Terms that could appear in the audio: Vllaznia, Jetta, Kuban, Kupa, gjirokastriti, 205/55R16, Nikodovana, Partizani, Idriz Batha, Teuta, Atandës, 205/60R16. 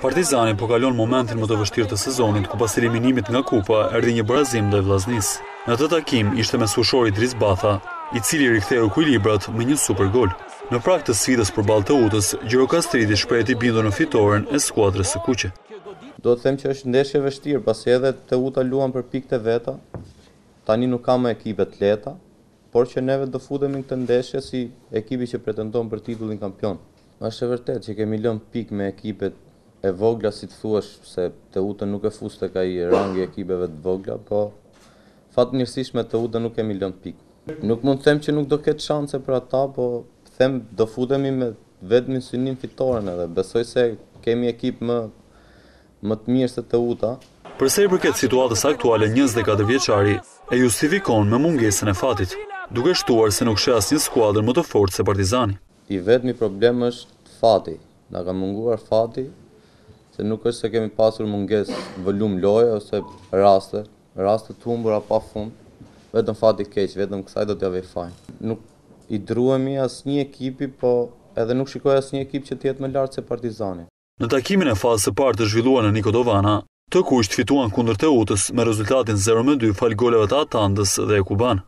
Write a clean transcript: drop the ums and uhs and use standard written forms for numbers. Partizani po kalon momentin më të vështirë të sezonit, ku pas eliminimit nga Kupa erdhi një barazim ndaj Vllaznisë. Në atë takim ishte mesueshori Idriz Batha, i cili riktheu ekuilibrat me një super gol. Në prag të sfidës përballë Teutës, Gjirokastriti shpejt i bindur në fitoren e skuadrës së kuqe. Do të them që është ndeshje e vështirë, pasi edhe Teuta luan për pikët e veta. Tani nuk ka më ekipe të lehta, por që neve do futemi në këtë ndeshje si ekipi që pretendon për titullin kampion. Është e vërtetë që kemi lënë pikë me ekipet e vogla, si të thuash, se Teuta nuk e fuste ka i rangi ekipeve të vogla, po fatmirësisht me Teuta nuk kemi lënë pikë. Nuk mund të them që nuk do ketë shanse për ata, po them do futemi me vetëm synim fitoren edhe besoj se kemi ekip më të mirë se Teuta. Përsa i përket situatës aktuale, 24 vjeçari e justifikon me mungesën e fatit, duke shtuar se nuk sheh asnjë skuadër më të fortë se Partizani. I vetmi problem është fati. Na ka munguar fati, se nuk është se kemi pasur mungesë volum loje ose raste të humbura pa fund. Vetëm fati keq, vetëm kësaj do t'ja vej fajin. Nuk i druhemi asnjë ekipi, po edhe nuk shikoj asnjë ekip që të jetë më lart se Partizani. Në takimin e fazës së parë të zhvilluar në Nikodovana, të kuqt fituan kundër Teutës me rezultatin 0-2 fal goleve të Atandës dhe Kuban.